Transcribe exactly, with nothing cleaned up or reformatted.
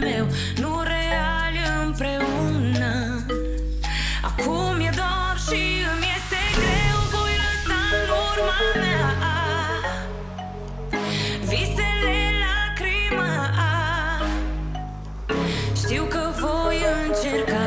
meu, nu real împreună. Acum e dor și îmi este greu, voi lăsa în urma mea visele, lacrima. Știu că voi încerca.